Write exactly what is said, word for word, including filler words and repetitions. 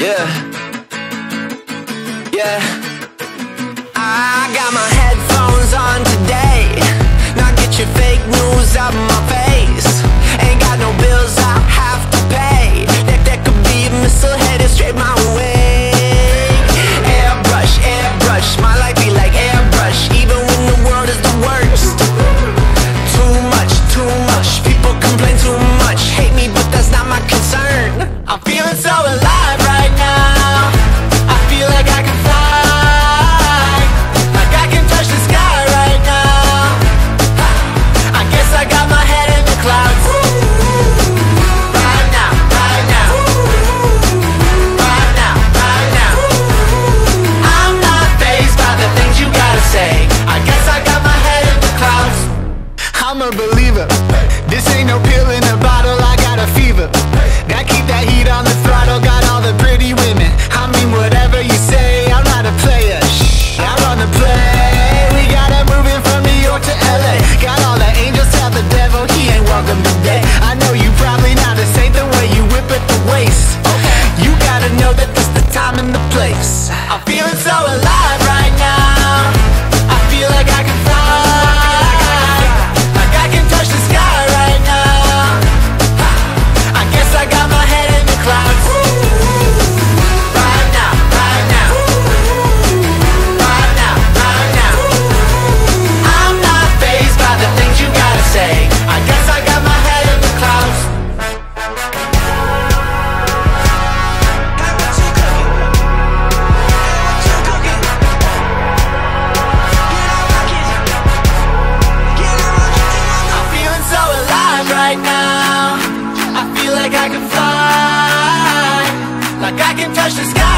Yeah, yeah. I got my headphones on today. Now get your fake news out of my face. Ain't got no bills I have to pay. That, that could be a missile headed straight my way. Airbrush, airbrush, my life be like airbrush. Even when the world is the worst. Too much, too much, people complain too much. Hate me, but that's not my concern. I'm feeling so alive. I'm a believer. This ain't no pill in a bottle, I got a fever that keep that heat on the throttle. Got all the pretty women, I mean whatever you say. I'm not a player, shh, I run the play. We got it moving from New York to L A. Got all the angels, tell the devil he ain't welcome today. I know you probably not the same the way you whip at the waist. You gotta know that this the time and the place. I'm feeling so alive right now. I feel like I can fly. Now I feel like I can fly, like I can touch the sky.